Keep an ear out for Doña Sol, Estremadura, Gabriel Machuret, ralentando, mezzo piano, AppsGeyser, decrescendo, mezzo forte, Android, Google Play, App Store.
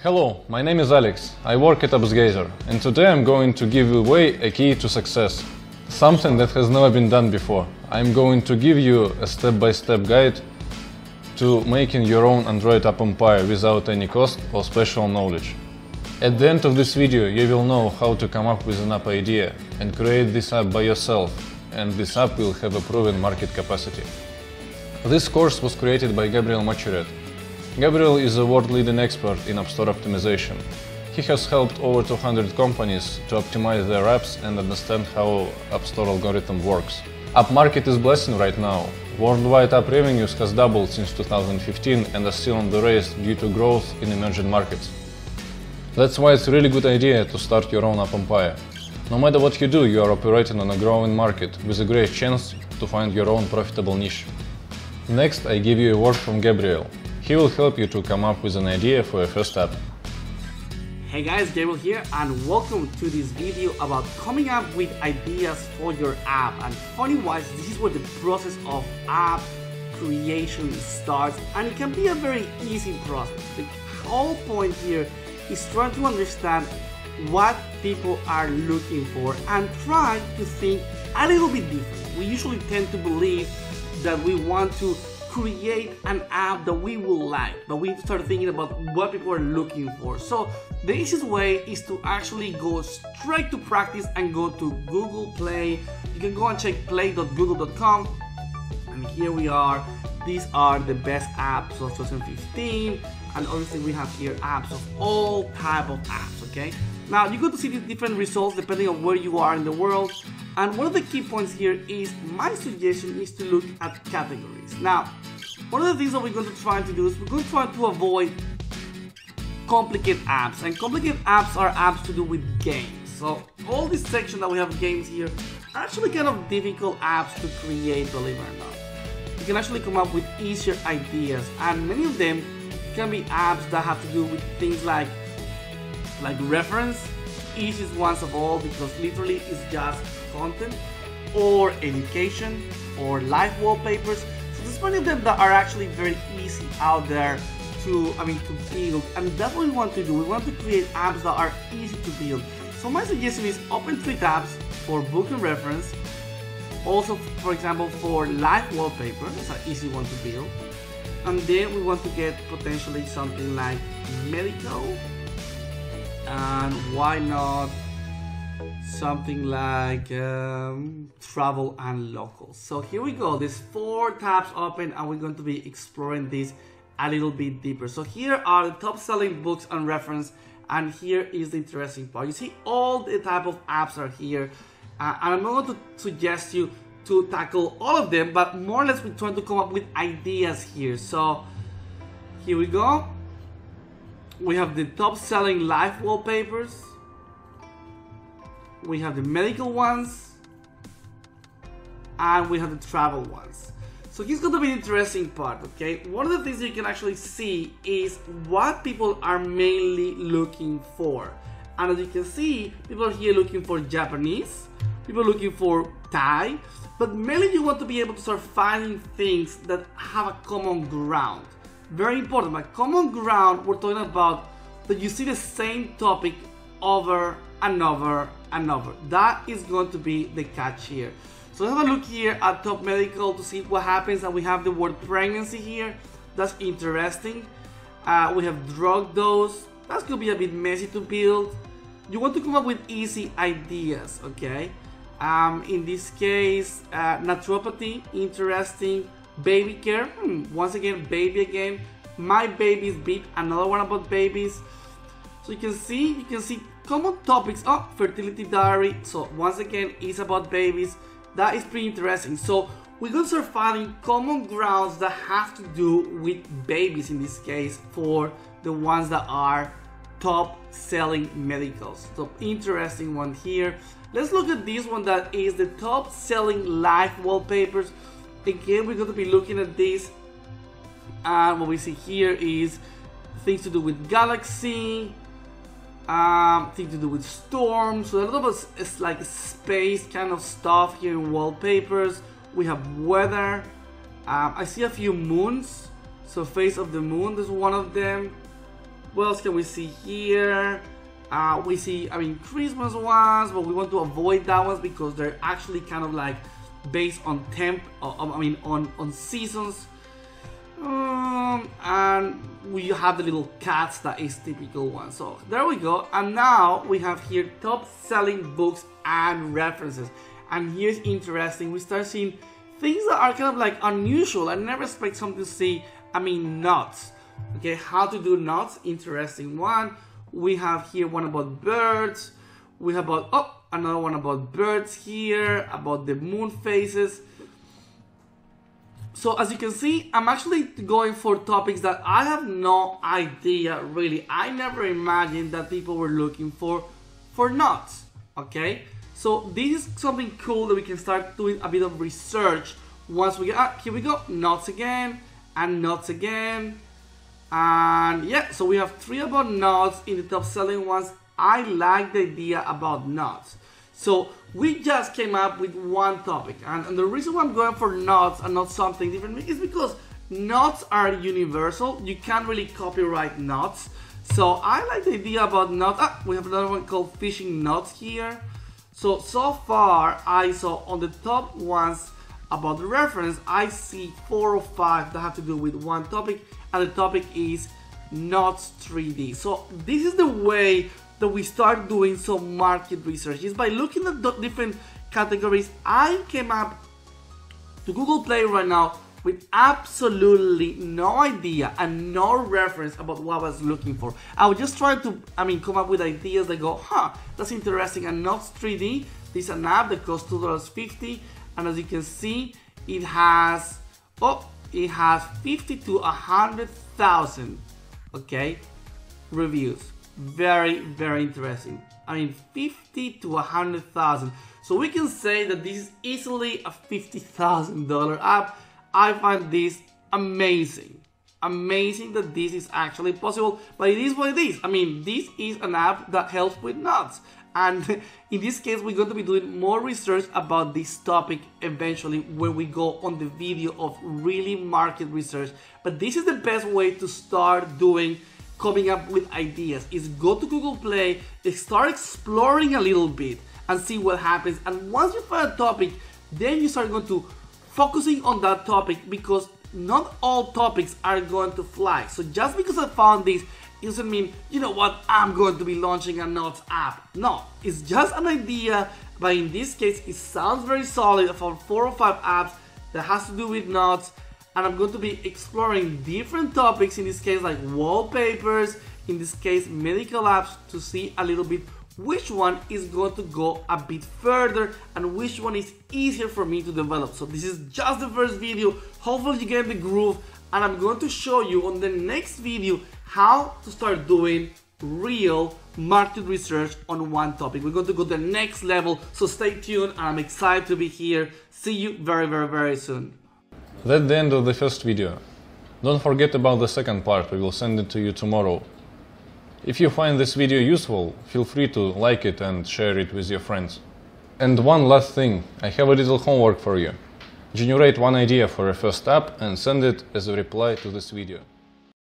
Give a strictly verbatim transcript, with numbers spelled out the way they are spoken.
Hello, my name is Alex, I work at AppsGeyser, and today I'm going to give away a key to success. Something that has never been done before. I'm going to give you a step-by-step guide to making your own Android app empire without any cost or special knowledge. At the end of this video you will know how to come up with an app idea and create this app by yourself, and this app will have a proven market capacity. This course was created by Gabriel Machuret. Gabriel is a world-leading expert in App Store optimization. He has helped over two hundred companies to optimize their apps and understand how App Store algorithm works. App market is blessing right now. Worldwide app revenues has doubled since two thousand fifteen and are still on the raise due to growth in emerging markets. That's why it's a really good idea to start your own app empire. No matter what you do, you are operating on a growing market with a great chance to find your own profitable niche. Next, I give you a word from Gabriel. He will help you to come up with an idea for your first app. Hey guys, Gabriel here, and welcome to this video about coming up with ideas for your app. And funny-wise, this is where the process of app creation starts, and it can be a very easy process. The whole point here is trying to understand what people are looking for and try to think a little bit different. We usually tend to believe that we want to create an app that we will like, but we start thinking about what people are looking for. So the easiest way is to actually go straight to practice and go to Google Play. You can go and check play dot google dot com, and here we are. These are the best apps of twenty fifteen, and obviously we have here apps of all type of apps, okay? Now you go to see these different results depending on where you are in the world. And one of the key points here is, my suggestion is to look at categories. Now, one of the things that we're going to try to do is we're going to try to avoid complicated apps. And complicated apps are apps to do with games. So all this section that we have games here are actually kind of difficult apps to create, believe it or not. You can actually come up with easier ideas. And many of them can be apps that have to do with things like, like reference, easiest ones of all, because literally it's just content, or education, or live wallpapers. So there's many of them that are actually very easy out there to, I mean, to build, and that's what we want to do. We want to create apps that are easy to build. So my suggestion is open three tabs for book and reference, also, for example, for live wallpaper, it's an easy one to build, and then we want to get potentially something like medical, and why not something like um, travel and local. So here we go, there's four tabs open and we're going to be exploring this a little bit deeper. So here are the top selling books and reference, and here is the interesting part. You see all the type of apps are here, uh, and I'm not going to suggest you to tackle all of them, but more or less we're trying to come up with ideas here. So here we go. We have the top-selling live wallpapers, we have the medical ones, and we have the travel ones. So here's going to be an interesting part, okay? One of the things you can actually see is what people are mainly looking for. And as you can see, people are here looking for Japanese, people are looking for Thai, but mainly you want to be able to start finding things that have a common ground. Very important, but common ground, we're talking about that you see the same topic over and over and over. That is going to be the catch here. So let's have a look here at top medical to see what happens, and we have the word pregnancy here. That's interesting. Uh, we have drug dose. That's going to be a bit messy to build. You want to come up with easy ideas, okay? Um, in this case, uh, naturopathy, interesting. Baby care, hmm, once again, baby again. My baby's beat, another one about babies. So you can see, you can see common topics. Oh, fertility diary. So once again, it's about babies. That is pretty interesting. So we're going to start finding common grounds that have to do with babies in this case for the ones that are top selling medicals. So interesting one here. Let's look at this one that is the top selling live wallpapers. Again, we're going to be looking at this, and what we see here is things to do with galaxy, um, things to do with storm. So a lot of it's like space kind of stuff here in wallpapers. We have weather. Um, I see a few moons. So face of the moon, there's one of them. What else can we see here? Uh, we see, I mean, Christmas ones, but we want to avoid that ones because they're actually kind of like based on temp, uh, I mean, on, on seasons. Um, and we have the little cats that is typical one. So there we go. And now we have here top selling books and references. And here's interesting, we start seeing things that are kind of like unusual. I never expect something to see, I mean, knots. Okay, how to do knots, interesting one. We have here one about birds. We have about, oh, another one about birds here, about the moon phases. So as you can see, I'm actually going for topics that I have no idea really. I never imagined that people were looking for, for knots, okay? So this is something cool that we can start doing a bit of research once we get, ah, here we go, knots again, and knots again. And yeah, so we have three about knots in the top selling ones. I like the idea about knots. So we just came up with one topic. And, and the reason why I'm going for knots and not something different is because knots are universal. You can't really copyright knots. So I like the idea about knots. Ah, we have another one called fishing knots here. So, so far, I saw on the top ones about the reference, I see four or five that have to do with one topic, and the topic is knots three D. So this is the way that we start doing some market research, is by looking at the different categories. I came up to Google Play right now with absolutely no idea and no reference about what I was looking for. I was just trying to, I mean, come up with ideas that go, huh, that's interesting. And Knots three D, this is an app that costs two dollars and fifty cents. And as you can see, it has, oh, it has fifty to one hundred thousand, okay, reviews. Very, very interesting. I mean, fifty to one hundred thousand. So we can say that this is easily a fifty thousand dollar app. I find this amazing, amazing that this is actually possible, but it is what it is. I mean, this is an app that helps with knots, and in this case, we're going to be doing more research about this topic eventually when we go on the video of really market research. But this is the best way to start doing, coming up with ideas, is go to Google Play, start exploring a little bit and see what happens. And once you find a topic, then you start going to focusing on that topic, because not all topics are going to fly. So just because I found this, it doesn't mean, you know what, I'm going to be launching a knots app. No, it's just an idea, but in this case, it sounds very solid. I found four or five apps that has to do with knots, and I'm going to be exploring different topics, in this case, like wallpapers, in this case, medical apps, to see a little bit which one is going to go a bit further and which one is easier for me to develop. So this is just the first video. Hopefully you get the groove, and I'm going to show you on the next video how to start doing real market research on one topic. We're going to go to the next level, so stay tuned, and I'm excited to be here. See you very, very, very soon. That's the end of the first video. Don't forget about the second part. We will send it to you tomorrow. If you find this video useful, feel free to like it and share it with your friends. And one last thing, I have a little homework for you. Generate one idea for a first app and send it as a reply to this video.